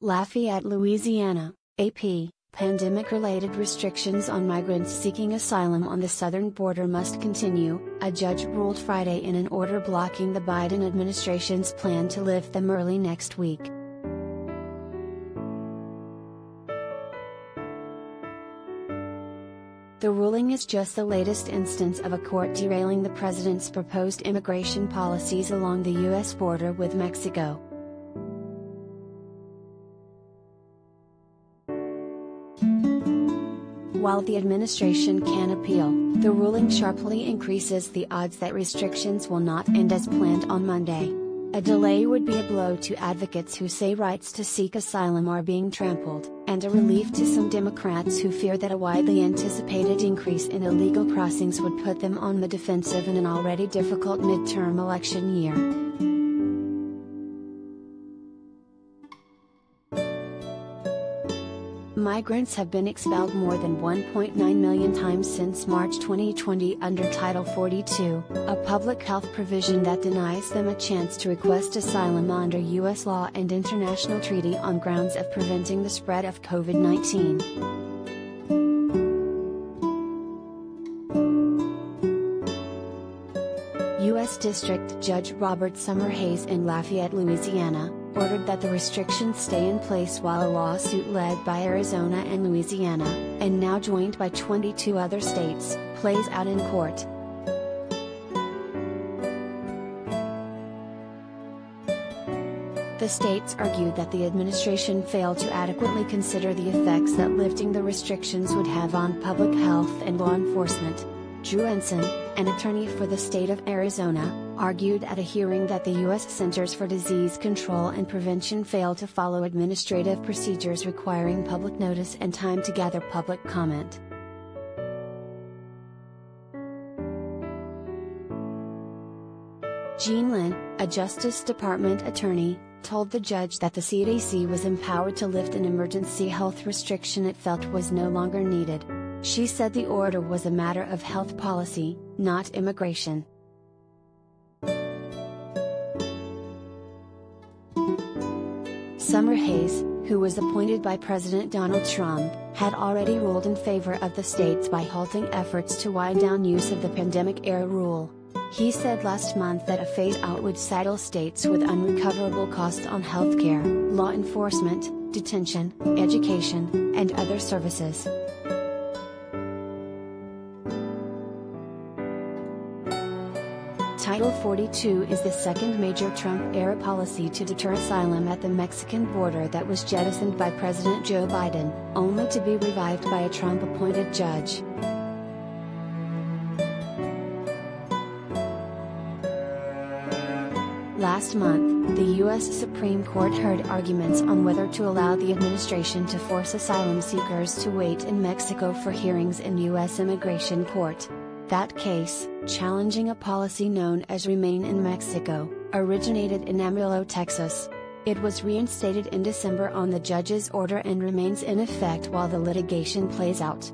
Lafayette, Louisiana, AP. Pandemic-related restrictions on migrants seeking asylum on the southern border must continue, a judge ruled Friday in an order blocking the Biden administration's plan to lift them early next week. The ruling is just the latest instance of a court derailing the president's proposed immigration policies along the U.S. border with Mexico. While the administration can appeal, the ruling sharply increases the odds that restrictions will not end as planned on Monday. A delay would be a blow to advocates who say rights to seek asylum are being trampled, and a relief to some Democrats who fear that a widely anticipated increase in illegal crossings would put them on the defensive in an already difficult midterm election year. Migrants have been expelled more than 1.9 million times since March 2020 under Title 42, a public health provision that denies them a chance to request asylum under U.S. law and international treaty on grounds of preventing the spread of COVID-19. U.S. District Judge Robert Summerhays in Lafayette, Louisiana, ordered that the restrictions stay in place while a lawsuit led by Arizona and Louisiana, and now joined by 22 other states, plays out in court. The states argued that the administration failed to adequately consider the effects that lifting the restrictions would have on public health and law enforcement. Drew Ensign, an attorney for the state of Arizona, argued at a hearing that the U.S. Centers for Disease Control and Prevention failed to follow administrative procedures requiring public notice and time to gather public comment. Jean Lin, a Justice Department attorney, told the judge that the CDC was empowered to lift an emergency health restriction it felt was no longer needed. She said the order was a matter of health policy, not immigration. Summerhays, who was appointed by President Donald Trump, had already ruled in favor of the states by halting efforts to wind down use of the pandemic era rule. He said last month that a phase-out would saddle states with unrecoverable costs on healthcare, law enforcement, detention, education, and other services. Title 42 is the second major Trump-era policy to deter asylum at the Mexican border that was jettisoned by President Joe Biden, only to be revived by a Trump-appointed judge. Last month, the U.S. Supreme Court heard arguments on whether to allow the administration to force asylum seekers to wait in Mexico for hearings in U.S. immigration court. That case, challenging a policy known as Remain in Mexico, originated in Amarillo, Texas. It was reinstated in December on the judge's order and remains in effect while the litigation plays out.